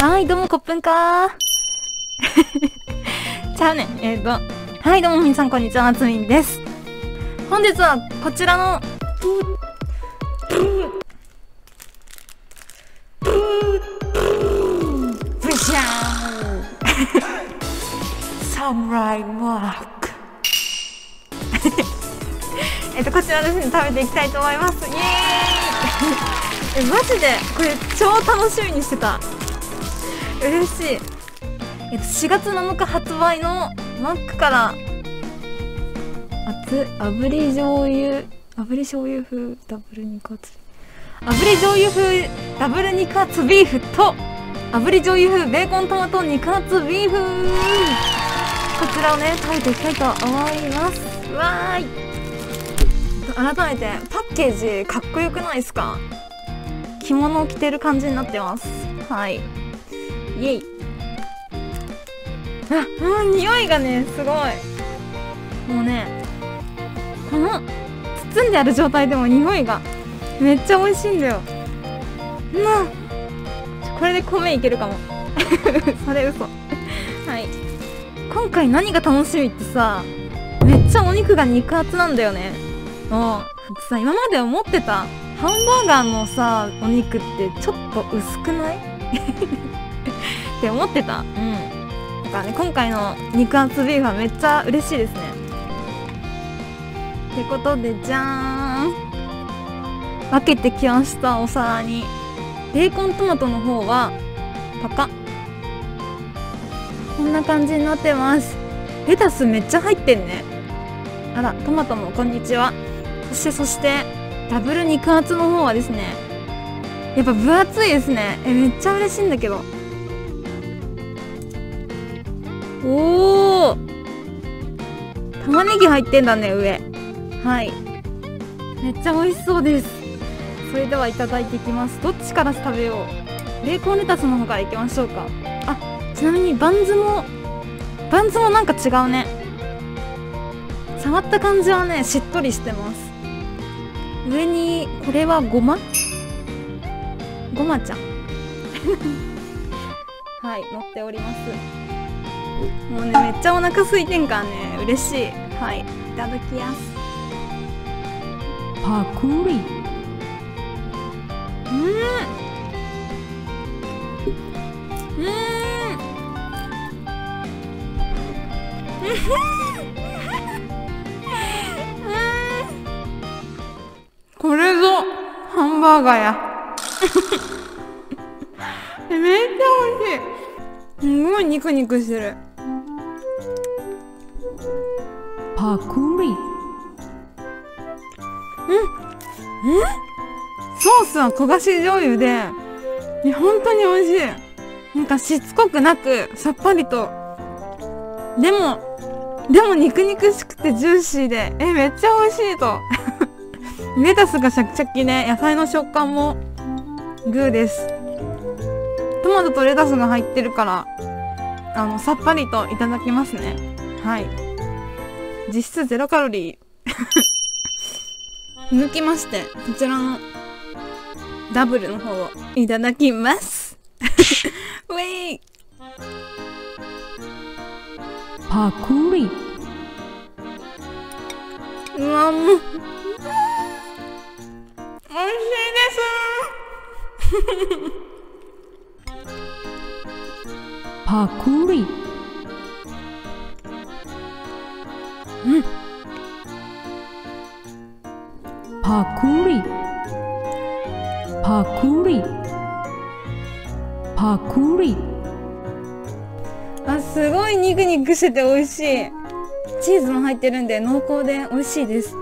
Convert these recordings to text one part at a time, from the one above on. はい、どうも、こっぷんかー。ちゃうねん。はい、どうも皆さん、こんにちは、あつみんです。本日は、こちらの、ブシャーンサムライマークこちらですね、食べていきたいと思います。イエーイマジで、これ超楽しみにしてた。嬉しい。4月7日発売のマックから、炙り醤油風ダブル肉厚。炙り醤油風ダブル肉厚ビーフと、炙り醤油風ベーコントマト肉厚ビーフ。こちらをね、食べていきたいと思います。わーい。改めて、パッケージかっこよくないですか？着物を着てる感じになってます。はい。イエイ。あ、もう匂いがね、すごい。もうね、この、包んである状態でも匂いが、めっちゃ美味しいんだよ。これで米いけるかも。それ嘘。はい。今回何が楽しみってさ、めっちゃお肉が肉厚なんだよね。もう、さ、今まで思ってた、ハンバーガーのさ、お肉ってちょっと薄くない？って思ってた。うん。だからね、今回の肉厚ビーフはめっちゃ嬉しいですね。ってことで、じゃーん。分けてきました、お皿に。ベーコントマトの方は、パカ。こんな感じになってます。レタスめっちゃ入ってんね。あら、トマトもこんにちは。そして、ダブル肉厚の方はですね、やっぱ分厚いですね。めっちゃ嬉しいんだけど。おー、玉ねぎ入ってんだね、上。はい。めっちゃ美味しそうです。それではいただいていきます。どっちから食べよう。ベーコンレタスの方からいきましょうか。あ、ちなみにバンズもなんか違うね。触った感じはね、しっとりしてます。上に、これはごまちゃん。はい、乗っております。もうね、めっちゃお腹空いてんからね、嬉しい。はい、いただきやす。パクリ。これぞハンバーガーや。めっちゃ美味しい。すごいニクニクしてる。パクリ。ソースは焦がし醤油で、本当に美味しい。なんかしつこくなく、さっぱりと。でも肉肉しくてジューシーで、めっちゃ美味しいと。レタスがシャキシャキね、野菜の食感も、グーです。トマトとレタスが入ってるから、さっぱりといただきますね。はい。実質ゼロカロリー。抜きまして、こちらのダブルの方をいただきます。ウェイパクリ。うわ、もう。美味しいです。パクリ。うん、パクリパクリパクリ。あ、すごい肉肉してて美味しい。チーズも入ってるんで濃厚で美味しいです。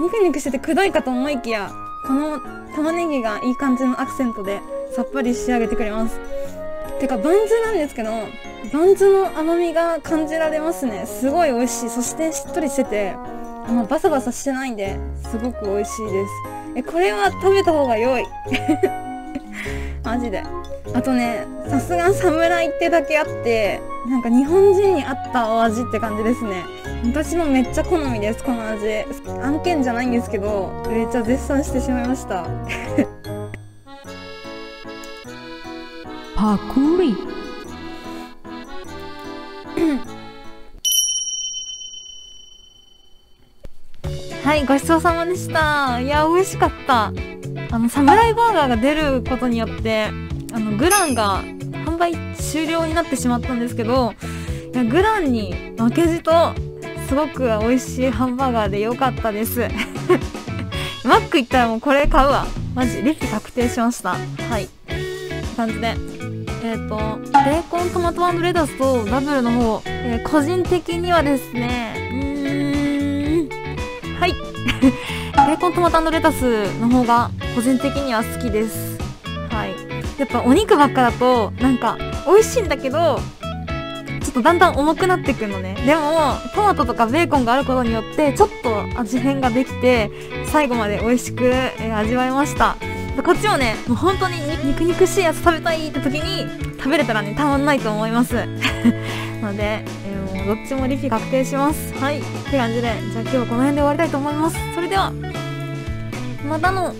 肉肉しててくどいかと思いきや、この玉ねぎがいい感じのアクセントでさっぱり仕上げてくれます。てかバンズなんですけど、バンズの甘みが感じられますね。すごい美味しい。そしてしっとりしてて、バサバサしてないんで、すごく美味しいです。これは食べた方が良い。マジで。あとね、さすが侍ってだけあって、なんか日本人に合ったお味って感じですね。私もめっちゃ好みです、この味。案件じゃないんですけど、めっちゃ絶賛してしまいました。パクリはい、ごちそうさまでした。いや、美味しかった。サムライバーガーが出ることによって、グランが販売終了になってしまったんですけど、いや、グランに負けじと、すごく美味しいハンバーガーで良かったです。マック行ったらもうこれ買うわ。マジ、レシピ確定しました。はい。こんな感じで。ベーコントマト&レタスとダブルの方、個人的にはですね、はい。ベーコントマト&レタスの方が個人的には好きです。はい。やっぱお肉ばっかだと、なんか、美味しいんだけど、ちょっとだんだん重くなってくるのね。でもトマトとかベーコンがあることによってちょっと味変ができて最後まで美味しく、味わえました。こっちもねもう本当に肉肉しいやつ食べたいって時に食べれたらねたまんないと思いますので、もうどっちもリピ確定します。はい、って感じでじゃあ今日はこの辺で終わりたいと思います。それではまたの